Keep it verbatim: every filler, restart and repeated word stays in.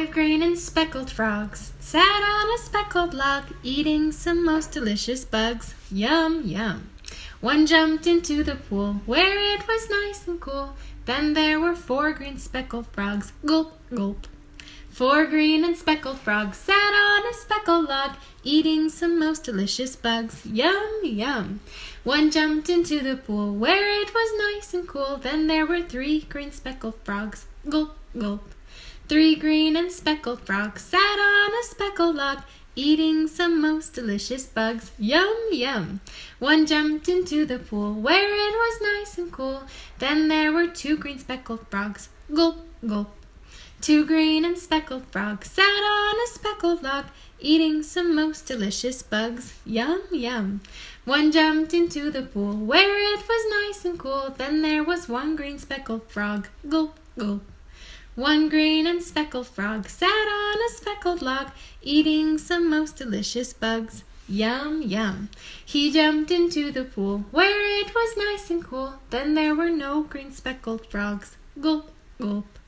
Five green and speckled frogs sat on a speckled log, eating some most delicious bugs. Yum, yum. One jumped into the pool where it was nice and cool. Then there were four green speckled frogs. Gulp, gulp. Four green and speckled frogs sat on a speckled log, eating some most delicious bugs. Yum, yum. One jumped into the pool where it was nice and cool. Then there were three green speckled frogs. Gulp, gulp. Three green and speckled frogs sat on a speckled log, eating some most delicious bugs. Yum, yum. One jumped into the pool where it was nice and cool. Then there were two green speckled frogs. Gulp, gulp. Two green and speckled frogs sat on a speckled log, eating some most delicious bugs. Yum, yum. One jumped into the pool where it was nice and cool. Then there was one green speckled frog. Gulp, gulp. One green and speckled frog sat on a speckled log, eating some most delicious bugs. Yum, yum. He jumped into the pool where it was nice and cool. Then there were no green speckled frogs. Gulp, gulp.